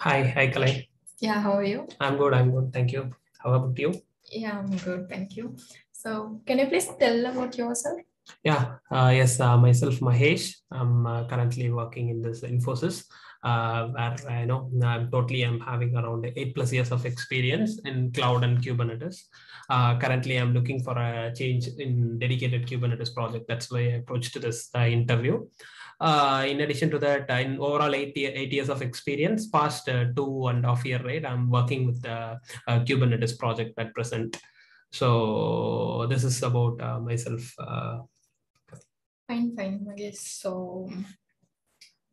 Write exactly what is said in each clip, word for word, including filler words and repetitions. Hi, hi, Kalai. Yeah, how are you? I'm good, I'm good. Thank you. How about you? Yeah, I'm good. Thank you. So can you please tell about yourself? Yeah, uh, yes, uh, myself, Mahesh. I'm uh, currently working in this Infosys. Uh, where I know I'm totally I'm having around eight plus years of experience in cloud and Kubernetes. Uh, currently, I'm looking for a change in dedicated Kubernetes project. That's why I approached this uh, interview. Uh, in addition to that, in overall eight, eight years of experience, past uh, two and a half year, right, I'm working with the uh, Kubernetes project at present. So this is about uh, myself. Uh, fine, fine. Okay, so.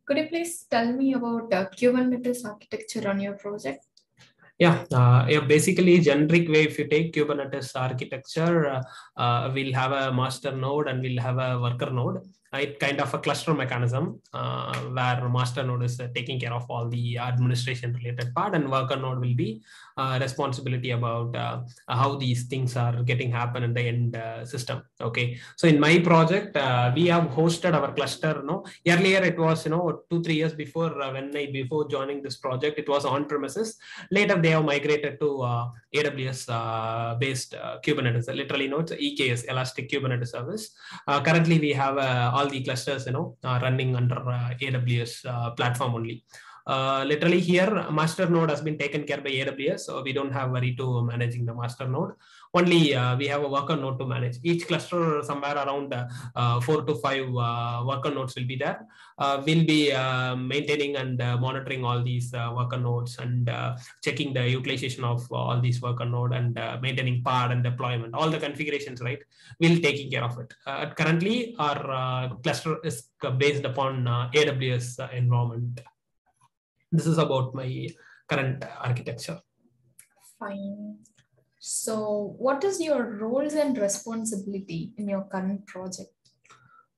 Could you please tell me about uh, Kubernetes architecture on your project? Yeah, uh, yeah, basically generic way, if you take Kubernetes architecture, uh, uh, we'll have a master node and we'll have a worker node. It's kind of a cluster mechanism uh, where master node is uh, taking care of all the administration related part, and worker node will be uh, responsibility about uh, how these things are getting happen in the end uh, system. Okay, so in my project, uh, we have hosted our cluster. No, earlier it was you know two three years before uh, when I before joining this project, it was on premises. Later they have migrated to uh, A W S uh, based uh, Kubernetes. Literally, you know, it's E K S, Elastic Kubernetes Service. Uh, currently, we have a uh, all the clusters, you know, are running under uh, A W S uh, platform only. Uh, literally here, master node has been taken care by A W S, so we don't have worry to managing the master node. Only uh, we have a worker node to manage. Each cluster somewhere around uh, uh, four to five uh, worker nodes will be there. Uh, we'll be uh, maintaining and uh, monitoring all these uh, worker nodes and uh, checking the utilization of all these worker node and uh, maintaining pod and deployment, all the configurations, right? We'll taking care of it. Uh, currently, our uh, cluster is based upon uh, A W S uh, environment. This is about my current architecture. Fine. So what is your roles and responsibility in your current project?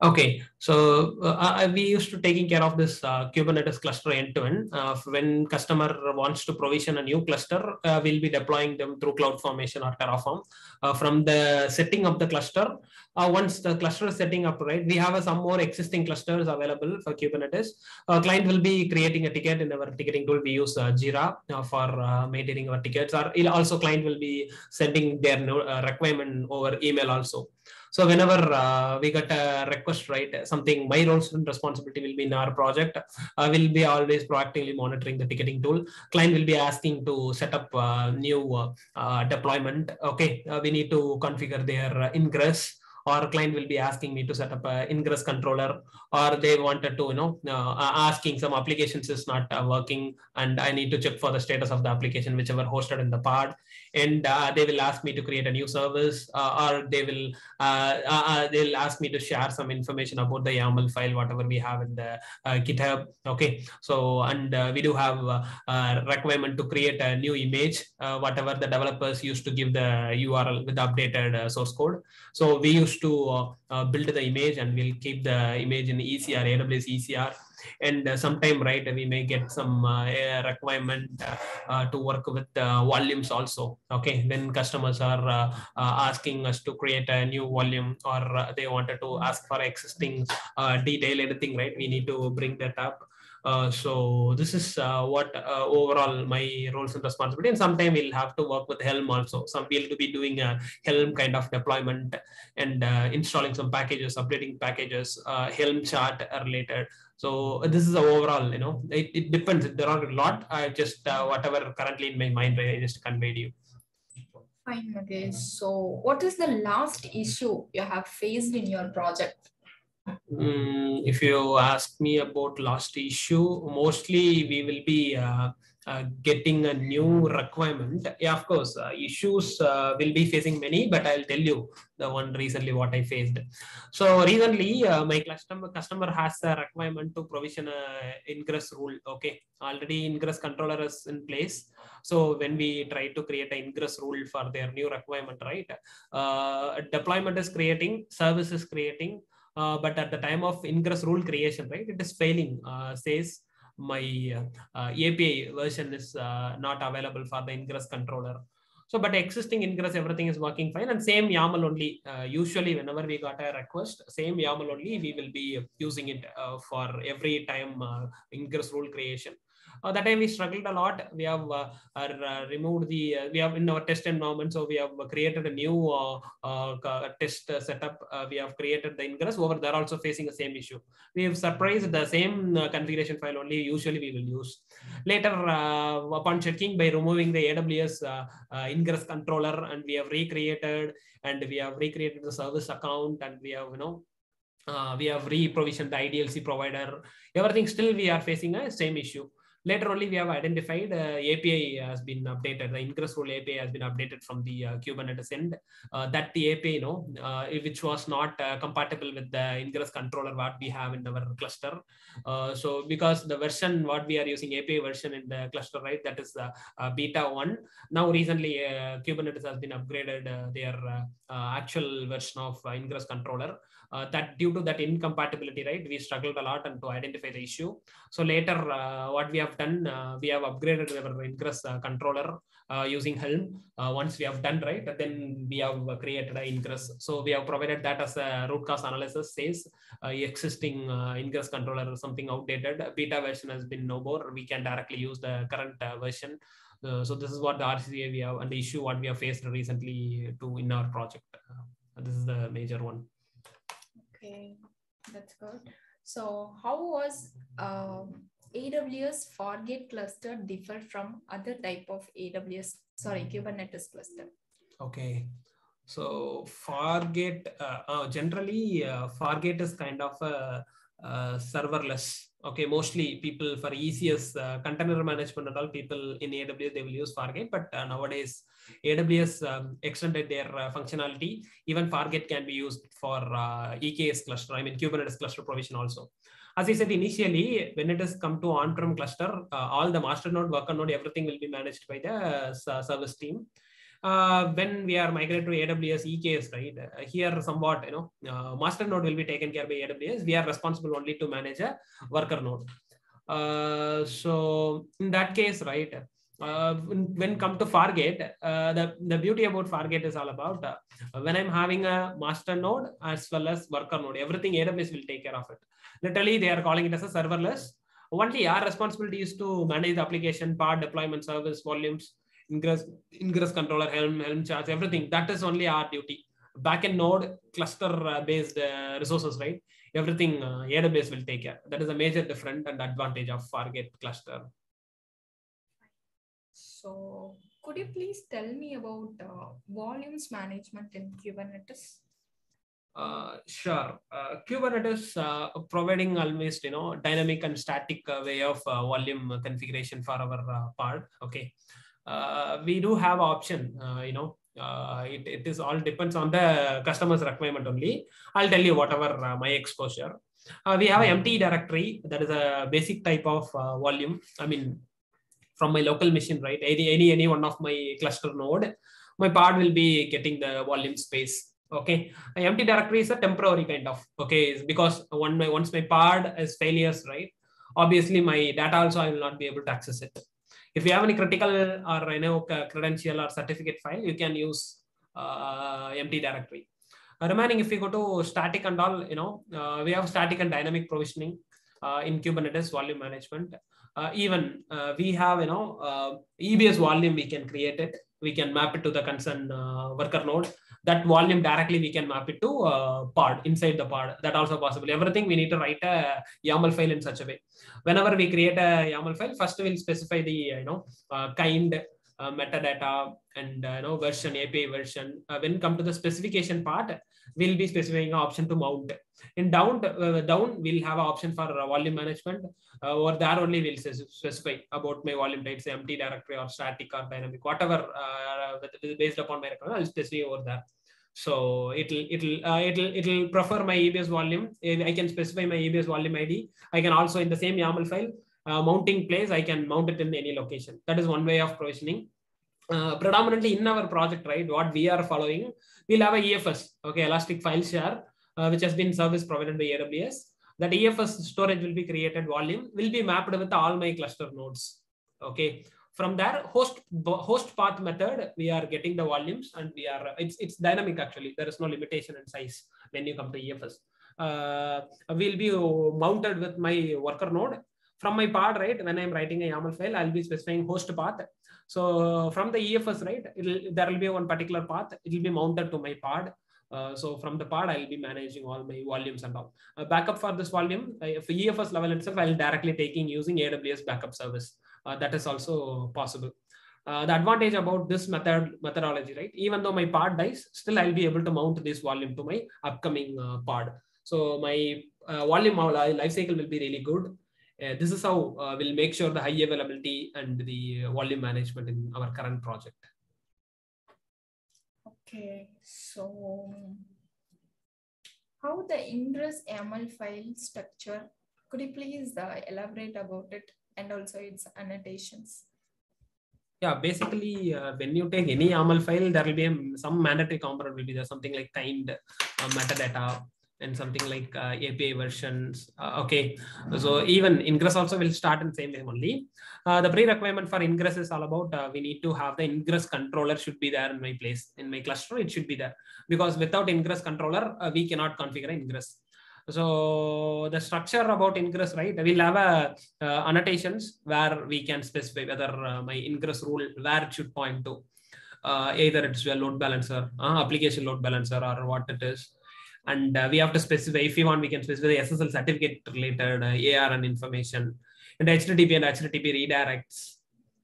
Okay, so uh, we used to taking care of this uh, Kubernetes cluster end-to-end. Uh, when customer wants to provision a new cluster, uh, we'll be deploying them through CloudFormation or Terraform. Uh, from the setting of the cluster, uh, once the cluster is setting up, right, we have uh, some more existing clusters available for Kubernetes. Uh, client will be creating a ticket in our ticketing tool. We use uh, Jira uh, for uh, maintaining our tickets. Or also, client will be sending their uh, requirement over email also. So whenever uh, we get a request, right, something, my roles and responsibility will be in our project. Uh, we'll be always proactively monitoring the ticketing tool. Client will be asking to set up uh, new uh, deployment. Okay, uh, we need to configure their uh, ingress, or client will be asking me to set up an ingress controller, or they wanted to, you know, uh, asking some applications is not uh, working and I need to check for the status of the application, whichever hosted in the pod. And uh, they will ask me to create a new service, uh, or they will uh, uh, they'll ask me to share some information about the YAML file, whatever we have in the uh, GitHub. Okay, so and uh, we do have a, a requirement to create a new image, uh, whatever the developers used to give the U R L with the updated uh, source code. So we used to uh, uh, build the image, and we'll keep the image in E C R, A W S E C R. And uh, sometime, right, we may get some uh, requirement uh, uh, to work with uh, volumes also. Okay, when customers are uh, uh, asking us to create a new volume, or uh, they wanted to ask for existing uh, detail, anything, right, we need to bring that up. Uh, so this is uh, what uh, overall my roles and responsibility. And sometimes we'll have to work with Helm also. Some we'll be doing a Helm kind of deployment and uh, installing some packages, updating packages, uh, Helm chart related. So this is the overall, you know, it, it depends. There are a lot. I just uh, whatever currently in my mind, I just conveyed you. Fine. Okay. So what is the last issue you have faced in your project? Mm, if you ask me about last issue, mostly we will be uh, uh, getting a new requirement. Yeah, of course, uh, issues uh, will be facing many, but I'll tell you the one recently what I faced. So recently, uh, my customer customer has a requirement to provision a ingress rule. Okay, already ingress controller is in place. So when we try to create an ingress rule for their new requirement, right? Uh, deployment is creating, service is creating. Uh, but at the time of ingress rule creation, right, it is failing, uh, says my uh, uh, A P I version is uh, not available for the ingress controller. So, but existing ingress, everything is working fine, and same YAML only. Uh, usually, whenever we got a request, same YAML only, we will be using it uh, for every time uh, ingress rule creation. Uh, that time we struggled a lot. We have uh, are, uh, removed the, uh, we have in our test environment. So we have created a new uh, uh, test uh, setup. Uh, we have created the ingress over there also facing the same issue. We have surprised the same uh, configuration file only usually we will use. Later uh, upon checking by removing the A W S uh, uh, ingress controller, and we have recreated and we have recreated the service account, and we have, you know, Uh, we have re-provisioned the I D L C provider, everything. Still we are facing the same issue. Later only we have identified uh, A P I has been updated. The ingress rule A P I has been updated from the uh, Kubernetes end. Uh, that the A P I, you know, uh, which was not uh, compatible with the ingress controller what we have in our cluster. Uh, so because the version what we are using A P I version in the cluster, right? That is uh, uh, beta one. Now recently uh, Kubernetes has been upgraded uh, their uh, uh, actual version of uh, ingress controller. Uh, that due to that incompatibility, right, we struggled a lot and to identify the issue. So later uh, what we have done, uh, we have upgraded our ingress uh, controller uh, using Helm. Uh, once we have done, right, then we have created an ingress. So we have provided that as a root cause analysis says uh, existing uh, ingress controller or something outdated. Beta version has been no more. We can directly use the current uh, version. Uh, so this is what the R C A we have and the issue what we have faced recently to in our project. Uh, this is the major one. Okay, that's good. So how was uh, A W S Fargate cluster differ from other type of A W S, sorry, Kubernetes cluster? Okay, so Fargate, uh, uh, generally uh, Fargate is kind of a, a serverless. Okay, mostly people for E C S, uh, container management and all, people in A W S, they will use Fargate. But uh, nowadays, A W S um, extended their uh, functionality. Even Fargate can be used for uh, E K S cluster, I mean, Kubernetes cluster provision also. As I said, initially, when it has come to on-prem cluster, uh, all the master node, worker node, everything will be managed by the uh, service team. Uh, when we are migrated to A W S E K S, right, uh, here somewhat, you know, uh, master node will be taken care of by A W S. We are responsible only to manage a worker node. Uh, so in that case, right, uh, when, when come to Fargate, uh, the, the beauty about Fargate is all about uh, when I'm having a master node as well as worker node, everything A W S will take care of it. Literally, they are calling it as a serverless. Only our responsibility is to manage the application part, deployment, service, volumes, ingress, ingress controller, Helm, Helm charts, everything. That is only our duty. Backend node, cluster-based uh, resources, right? Everything uh, A W S will take care. That is a major difference and advantage of Fargate cluster. So, could you please tell me about uh, volumes management in Kubernetes? Uh, sure. Uh, Kubernetes uh, providing almost, you know, dynamic and static uh, way of uh, volume configuration for our uh, part. Okay. Uh, we do have option, uh, you know, uh, it, it is all depends on the customer's requirement only. I'll tell you whatever uh, my exposure. Uh, we have an empty directory. That is a basic type of uh, volume. I mean, from my local machine, right? Any, any, any one of my cluster node, my part will be getting the volume space. Okay, an empty directory is a temporary kind of, okay, it's because one, my, once my part is failures, right? Obviously my data also, I will not be able to access it. If you have any critical or, you know, credential or certificate file, you can use uh, empty directory. Uh, remaining, if you go to static and all, you know, uh, we have static and dynamic provisioning uh, in Kubernetes volume management. Uh, even uh, we have, you know, uh, E B S volume, we can create it. We can map it to the concern uh, worker node. That volume directly, we can map it to uh, pod, inside the pod. That also possible. Everything we need to write a YAML file in such a way. Whenever we create a YAML file, first we'll specify the, you know, uh, kind, uh, metadata, and, uh, you know, version, A P I version. Uh, when come to the specification part, we'll be specifying an option to mount. In down, uh, down we'll have an option for uh, volume management. Uh, or there only we'll specify about my volume types, empty directory or static or dynamic, whatever uh, based upon my requirement, I'll specify over that. So it'll it'll uh, it'll it'll prefer my E B S volume. I can specify my E B S volume I D. I can also in the same YAML file uh, mounting place. I can mount it in any location. That is one way of provisioning. Uh, predominantly in our project, right? What we are following, we'll have a E F S, okay, Elastic File Share, uh, which has been service provided by A W S. That E F S storage will be created, volume will be mapped with all my cluster nodes. Okay, from there, host host path method, we are getting the volumes, and we are it's it's dynamic actually. There is no limitation in size when you come to E F S. Uh, will be mounted with my worker node. from my part, right, when I'm writing a YAML file, I'll be specifying host path. So from the E F S, right, it'll, there will be one particular path. It will be mounted to my pod. Uh, so from the pod, I'll be managing all my volumes and all. Uh, backup for this volume, uh, for E F S level itself, I'll directly taking using A W S backup service. Uh, that is also possible. Uh, the advantage about this method methodology, right? Even though my pod dies, still I'll be able to mount this volume to my upcoming uh, pod. So my uh, volume lifecycle will be really good. Uh, this is how uh, we'll make sure the high availability and the volume management in our current project. Okay, so how the ingress YAML file structure, could you please uh, elaborate about it and also its annotations? Yeah, basically, uh, when you take any YAML file, there will be a, some mandatory component will be there, something like timed uh, metadata, and something like uh, A P I versions. Uh, okay, so even ingress also will start in the same way only. Uh, the pre-requirement for ingress is all about, uh, we need to have the ingress controller should be there in my place, in my cluster, it should be there. Because without ingress controller, uh, we cannot configure ingress. So the structure about ingress, right? We'll have a, uh, annotations where we can specify whether uh, my ingress rule, where it should point to. Uh, either it's a load balancer, uh, application load balancer or what it is. And uh, we have to specify, if you want, we can specify the S S L certificate related uh, A R and information and H T T P and H T T P redirects.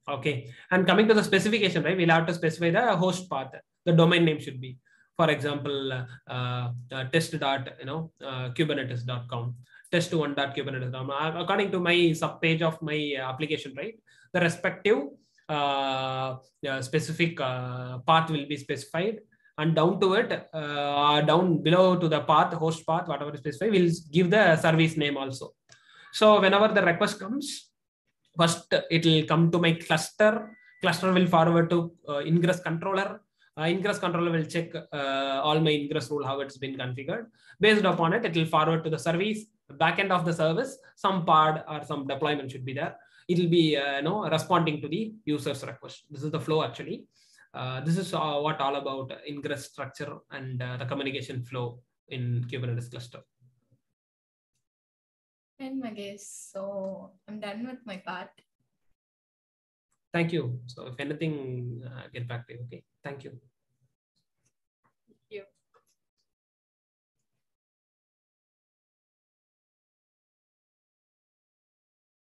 Okay. And coming to the specification, right? We'll have to specify the host path. The domain name should be, for example, uh, uh, test dot, you know, uh, kubernetes dot com, test one dot kubernetes dot com. Uh, according to my sub page of my uh, application, right? The respective uh, uh, specific uh, path will be specified. And down to it, uh, down below to the path, host path, whatever is specified, we'll give the service name also. So whenever the request comes, first it will come to my cluster. Cluster will forward to uh, ingress controller. Uh, ingress controller will check uh, all my ingress rule, how it's been configured. Based upon it, it will forward to the service, backend of the service, some pod or some deployment should be there. It will be uh, you know, responding to the user's request. This is the flow actually. Uh, this is uh, what all about ingress structure and uh, the communication flow in Kubernetes cluster. And Mahesh, so I'm done with my part. Thank you. So if anything, uh, get back to you. Okay. Thank you.